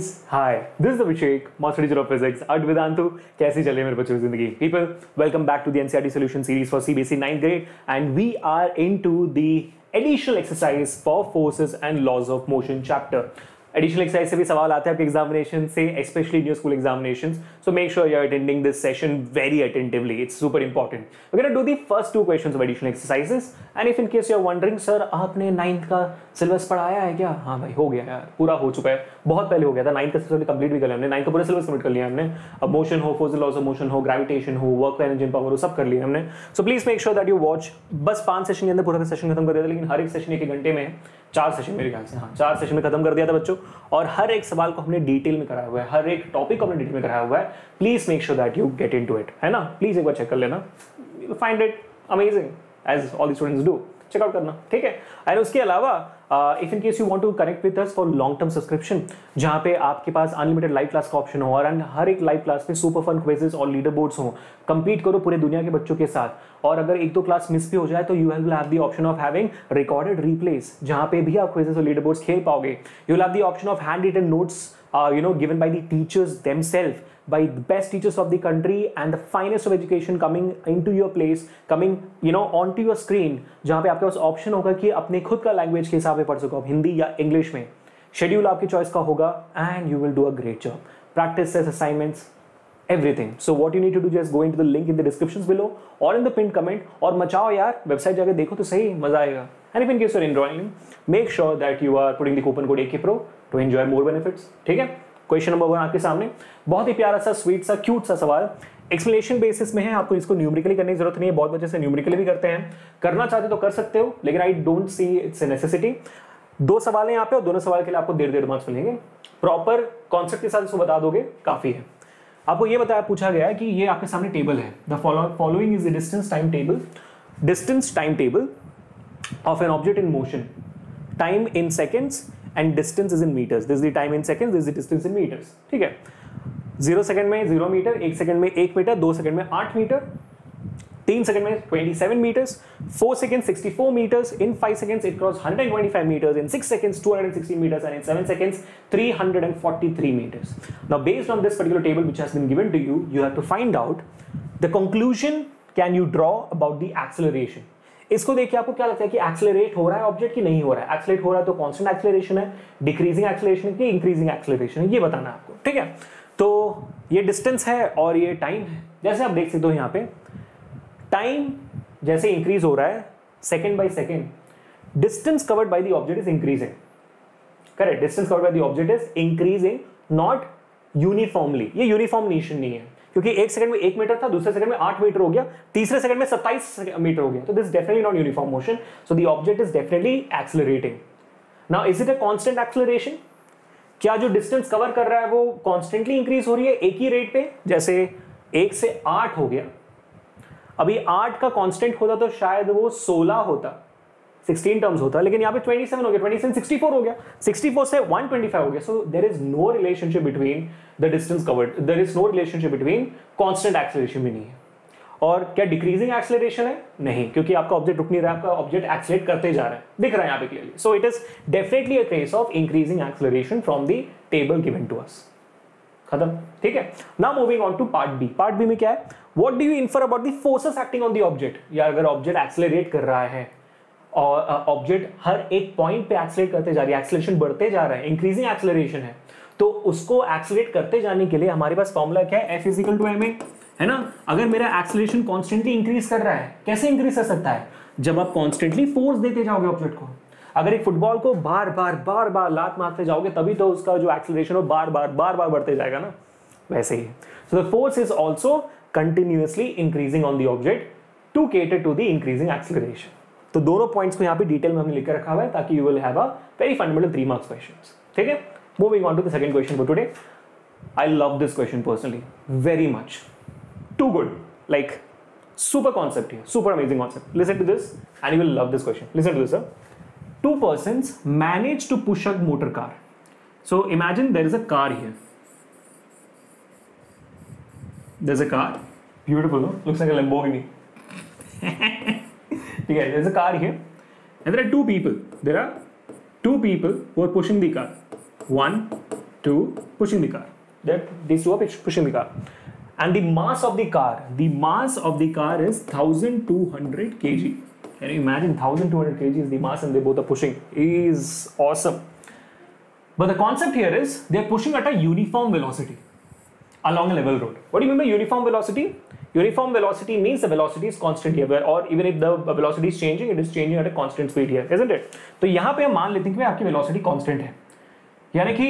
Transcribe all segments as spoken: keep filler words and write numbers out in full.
friends, hi. This is Abhishek, Master Teacher of Physics at Vedantu. कैसी चल रही है मेरे बच्चों की जिंदगी? People, welcome back to the N C E R T solution series for C B S E ninth grade, and we are into the additional exercise for forces and laws of motion chapter. Additional exercise से भी सवाल आते हैं आपके examination से, especially new school examinations. So make sure you are attending this session very attentively. It's super important. We're gonna do the first two questions of additional exercises. And if in case you are wondering, sir, आपने ninth का syllabus पढ़ाया है क्या? हाँ भाई, हो गया यार, पूरा हो चुका है, बहुत पहले हो गया था। नाइन्थ का सिलेबस कंप्लीट भी कर लिया हमने, नाइन्थ का पूरा सिलेबस कंप्लीट कर लिया हमने। अब मोशन हो, फोर्स लॉज ऑफ मोशन हो, ग्रेविटेशन हो, work for energy and power हो, सब कर लिया हमने। So please make sure that you watch. बस पांच सेशन के अंदर पूरा सेशन खत्म कर दिया था, लेकिन हर एक सेशन एक घंटे में, चार सेशन मेरे ख्याल से, हाँ चार सेशन में खत्म कर दिया था बच्चों। और हर एक सवाल को हमने डिटेल में कराया हुआ है, हर एक टॉपिक को हमने डिटेल में कराया हुआ है। Please make sure that you get into it, है ना। प्लीज एक बार चेक कर लेना, you find it amazing as all the students do, checkout करना, ठीक है। एंड उसके अलावा if in case you want to connect with us for long term subscription, जहां पे आपके पास अनलिमिटेड लाइव क्लास का ऑप्शन हो, और हर एक लाइव क्लास में सुपर फन क्विजेस और लीडर बोर्ड्स हो, कंपीट करो पूरे दुनिया के बच्चों के साथ। और अगर एक दो क्लास मिस भी हो जाए तो you will have the option of having recorded replays, जहां पे भी आप क्विजेस और लीडर बोर्ड्स खेल पाओगे। You will have the option of hand written notes you know given by the teachers themselves, by the best teachers of the country and the finest of education coming into your place, coming you know onto your screen, जहाँ पे आपके पास option होगा कि अपने खुद का language के हिसाब से पढ़ सको, आप हिंदी या इंग्लिश में। शेड्यूल आपकी चॉइस का होगा and you will do a great job. Practice test, assignments, everything. So what you need to do, just go in to the link in the description below और इन द पिन कमेंट, और मचाओ यार, website जाकर देखो तो सही, मजा आएगा। And if in case you're enrolling, make sure that you are putting the coupon code A K P R O to enjoy more benefits, ठीक है। क्वेश्चन नंबर वन आपके सामने, बहुत ही प्यारा सा, स्वीट सा, क्यूट सा सवाल, एक्सप्लेनेशन बेसिस में है। आपको इसको न्यूमेरिकली करने की जरूरत नहीं है, बहुत बच्चे से न्यूमेरिकली भी करते हैं, करना चाहते तो कर सकते हो, लेकिन I don't see it's a necessity. दो सवाल हैं यहाँ पे, और दोनों सवाल के लिए आपको डेढ़ डेढ़ मार्क्स मिलेंगे। प्रॉपर कॉन्सेप्ट के साथ इसको बता दोगे, काफी है। आपको ये बताया, पूछा गया है कि ये आपके सामने टेबल है, the following is the distance time table, distance time table of an object in motion, time in seconds and distance is in meters. This is the time in seconds, this is the distance in meters. ठीक है, zero second में zero meter, एक second में एक meter, दो second में आठ meter, तीन second में twenty-seven meters, four seconds sixty-four meters, in five seconds it crossed one hundred twenty-five meters, in six seconds two hundred sixty meters, and in seven seconds three hundred forty-three meters. Now based on this particular table which has been given to you, you have to find out the conclusion can you draw about the acceleration. इसको देखिए, आपको क्या लगता है कि accelerate हो रहा है ऑब्जेक्ट कि नहीं हो रहा है? एक्सेलरेट हो रहा है तो कांस्टेंट एक्सेलरेशन है, डिक्रीजिंग एक्सेलरेशन है कि इंक्रीजिंग एक्सेलरेशन है, ये बताना है आपको, ठीक है। तो ये डिस्टेंस है और ये टाइम है। जैसे आप देख सकते हो यहाँ पे, टाइम जैसे इंक्रीज हो रहा है second by second, distance covered by the object is increasing, correct. Distance covered by the object is increasing, not uniformly. ये यूनिफॉर्म नेशन नहीं है, क्योंकि एक सेकंड में एक मीटर था, दूसरे सेकंड में आठ मीटर हो गया, तीसरे सेकंड में सत्ताईस मीटर हो गया, तो this definitely not uniform motion. So the object is definitely accelerating. Now is it a constant acceleration? क्या जो डिस्टेंस कवर कर रहा है वो कांस्टेंटली इंक्रीज हो रही है एक ही रेट पे? जैसे एक से आठ हो गया, अभी आठ का कांस्टेंट होता तो शायद वो सोलह होता, सिक्सटीन टर्म्स होता, लेकिन यहाँ पे ट्वेंटी सेवन हो गया, ट्वेंटी सेवन सिक्सटी फोर हो गया, सिक्सटी फोर से वन ट्वेंटी फाइव हो गया। So there is no relationship between the distance covered, there is no relationship between, constant acceleration भी नहीं है। और क्या डिक्रीजिंग एक्सेलरेशन है? नहीं, क्योंकि आपका ऑब्जेक्ट रुक नहीं रहा है, आपका ऑब्जेक्ट एक्सेलरेट करते जा रहा है, दिख रहा है यहाँ पे clearly. So it is definitely a case of increasing acceleration from the table given to us, खत्म, ठीक है। Now moving on to part B. Part B में क्या है? What do you infer about the forces acting on the object. यार अगर object accelerate कर रहा है और ऑब्जेक्ट uh, हर एक पॉइंट पे एक्सेलरेट करते जा रही है, एक्सेलरेशन बढ़ते जा रहा है, इंक्रीजिंग एक्सेलरेशन है, तो उसको एक्सेलरेट करते जाने के लिए हमारे पास फॉर्मूला क्या है? F is equal to M A, है ना। अगर मेरा एक्सेलरेशन कॉन्स्टेंटली इंक्रीज कर रहा है, कैसे इंक्रीज कर सकता है? जब आप कॉन्स्टेंटली फोर्स देते जाओगे ऑब्जेक्ट को। अगर एक फुटबॉल को बार बार बार बार लात मारते जाओगे तभी तो उसका जो एक्सेलरेशन हो बार बार बार बार बढ़ते जाएगा ना, वैसे ही। So the force is also continuously increasing on the object to cater to the increasing acceleration. तो दोनों पॉइंट्स को यहाँ पे डिटेल में हमने लिखकर रखा हुआ है ताकि you will have a very fundamental three marks questions, ठीक है। Moving on to the second question for today. I love this question personally very much, too good, like super concept है, super amazing concept. Listen to this and you will love this question. Listen to this sir, two persons manage to push a motor car. So imagine there is a car here, there is a car, beautiful, looks like a Lamborghini, ठीक है। There's a car here and there are two people. There are two people who are pushing the car. One to pushing the car. That this rope is pushing the car, and the mass of the car, the mass of the car is one thousand two hundred kilograms. Can you imagine? one thousand two hundred kilograms is the mass, and they both are pushing. It is awesome. But the concept here is they are pushing at a uniform velocity along a level road. What do you mean by uniform velocity? Uniform velocity means the velocity is constant here, or even if the velocity is changing, it is changing at a constant speed here, isn't it? तो यहाँ पे हम मान लेते हैं कि आपकी velocity constant है, यानी कि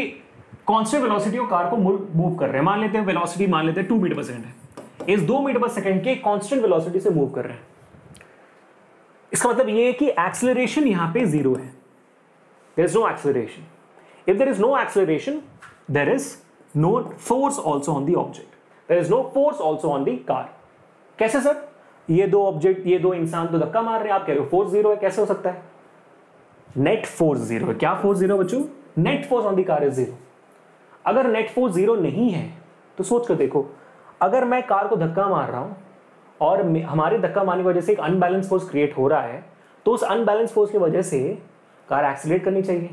constant velocity और कार को move कर रहे हैं। मान लेते हैं velocity मान लेते हैं two meter per second है, इस two meter per second के constant velocity से move कर रहे हैं। इसका मतलब ये है कि acceleration यहाँ पे zero है, there is no acceleration. If there is no acceleration, there is no force also on the object. There is no force also on the car. कैसे सर? ये दो ऑब्जेक्ट, ये दो इंसान तो धक्का मार रहे हैं, आप कह रहे हो फोर्स जीरो है, कैसे हो सकता है? नेट फोर्स जीरो है। क्या फोर्स जीरो बच्चों? Net force on the car is zero. अगर नेट फोर्स जीरो नहीं है तो सोच कर देखो, अगर मैं कार को धक्का मार रहा हूं और हमारे धक्का मारने की वजह से एक अनबैलेंस फोर्स क्रिएट हो रहा है, तो उस अनबैलेंस फोर्स की वजह से कार एक्सीलरेट करनी चाहिए,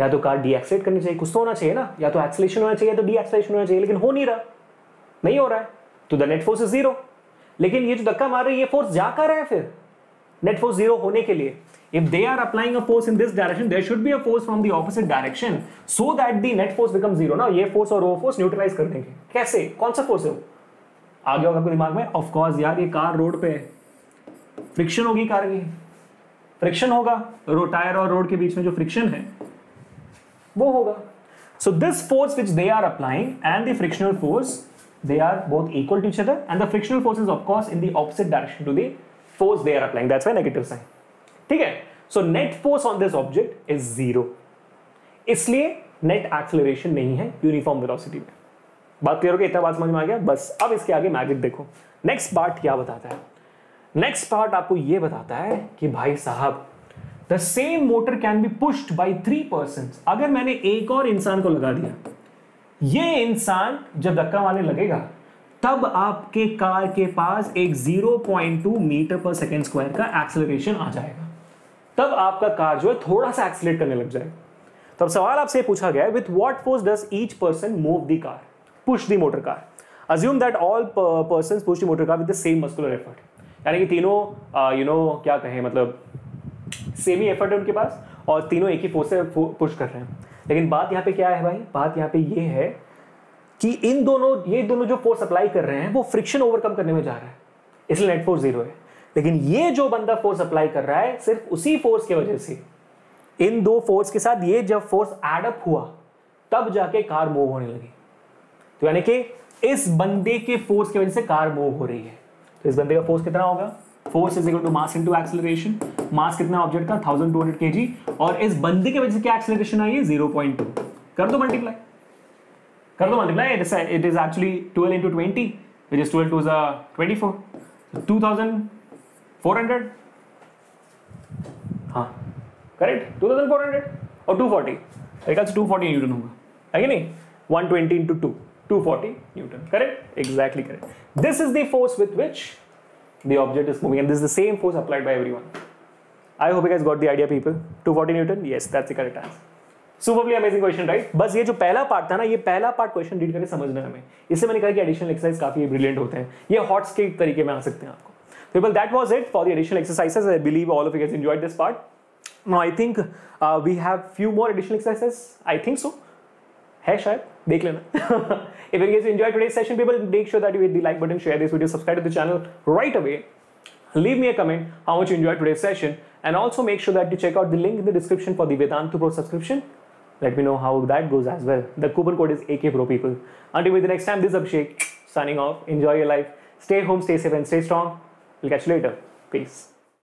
या तो कार डीएक्सीलरेट करनी चाहिए, कुछ तो होना चाहिए ना, या तो एक्सीलरेशन होना चाहिए या तो डीएक्सीलरेशन होना चाहिए, लेकिन हो नहीं रहा, नहीं हो रहा है, तो the net force is zero. लेकिन ये जो धक्का मार रही है ये फोर्स जा कर रहा है, फिर नेट फोर्स जीरो होने के लिए if they are applying a force in this direction, there should be a force from the opposite direction so that the net force become zero ना। ये फोर्स और वो फोर्स न्यूट्रलाइज कर देंगे। कैसे? कौन सा फोर्स है वो? आ गया होगा आपके दिमाग में। ऑफ कोर्स यार, ये कार रोड पे है, फ्रिक्शन होगी, कार की फ्रिक्शन होगा, रोड टायर और रोड के बीच में जो फ्रिक्शन है वो होगा। So this force which they are applying and the frictional force, they are both equal to each other, and the frictional force is of course in the opposite direction to the force they are applying. That's why negative sign. ठीक है? So net force on this object is zero. इसलिए net acceleration नहीं है uniform velocity में। बात clear हो गई? इतना बात समझ में आ गया? बस अब इसके आगे मैजिक देखो। Next part क्या बताता है? Next part आपको ये बताता है कि भाई साहब, the same motor can be pushed by three persons. अगर मैंने एक और इंसान को लगा दिया, ये इंसान जब धक्का मारने लगेगा तब आपके कार के पास एक zero point two meter per second square का एक्सेलरेशन आ जाएगा, तब आपका कार जो है थोड़ा सा एक्सेलरेट करने लग जाएगा। तब सवाल आपसे पूछा गया है, with what force does each person move the car, push the motor car. Assume that all persons push the motor car with the same muscular effort, यानी कि तीनों यू नो क्या कहें, मतलब सेम ही एफर्ट है उनके पास और तीनों एक ही फोर्स से पुश कर रहे हैं। लेकिन बात यहाँ पे क्या है भाई? बात यहाँ पे ये है कि इन दोनों ये दोनों जो फोर्स अप्लाई कर रहे हैं वो फ्रिक्शन ओवरकम करने में जा रहा है, इसलिए नेट फोर्स जीरो है। लेकिन ये जो बंदा फोर्स अप्लाई कर रहा है, सिर्फ उसी फोर्स की वजह से इन दो फोर्स के साथ ये जब फोर्स एडअप हुआ तब जाके कार मूव होने लगी। तो यानी कि इस बंदे के फोर्स की वजह से कार मूव हो रही है। तो इस बंदे का फोर्स कितना होगा? Force is equal to mass into acceleration. Mass कितना ऑब्जेक्ट का? One thousand two hundred KG, और इस बंदे के वजह से क्या एक्सेलरेशन आई है? Zero point two. कर दो मल्टीप्लाई, कर दो multiply, it is it is actually twelve into twenty, which is twelve to the twenty four, two thousand four hundred. हां correct, two thousand four hundred और two forty, equals to forty newton होगा, है कि नहीं? One twenty into two, two forty newton, correct? Exactly correct. This is the force with which the object is moving, and this is the same force applied by everyone. I hope you guys got the idea, people. two hundred forty newton, yes, that's the correct answer. Superbly amazing question, right? बस ये जो पहला part था ना, ये पहला part question read करके समझना हमें, इससे मैंने कहा कि एडिशनल एक्सरसाइज काफी ब्रिलियंट होते हैं, ये हॉट स्किप तरीके में आ सकते हैं आपको। People, that was it for the additional exercises. I believe all of you guys enjoyed this part. Now I think uh, we have few more additional exercises. I think so. है शायद, देख लेना। If you guys enjoyed today's session, people, make sure that you hit the like button, share this video, subscribe to the channel right away. Leave me a comment how much you enjoyed today's session, and also make sure that you check out the link in the description for the Vedantu Pro subscription. Let me know how that goes as well. The coupon code is A K P R O, people. Until with the next time, this is Abhishek signing off. Enjoy your life. Stay home, stay safe, and stay strong. We'll catch you later. Peace.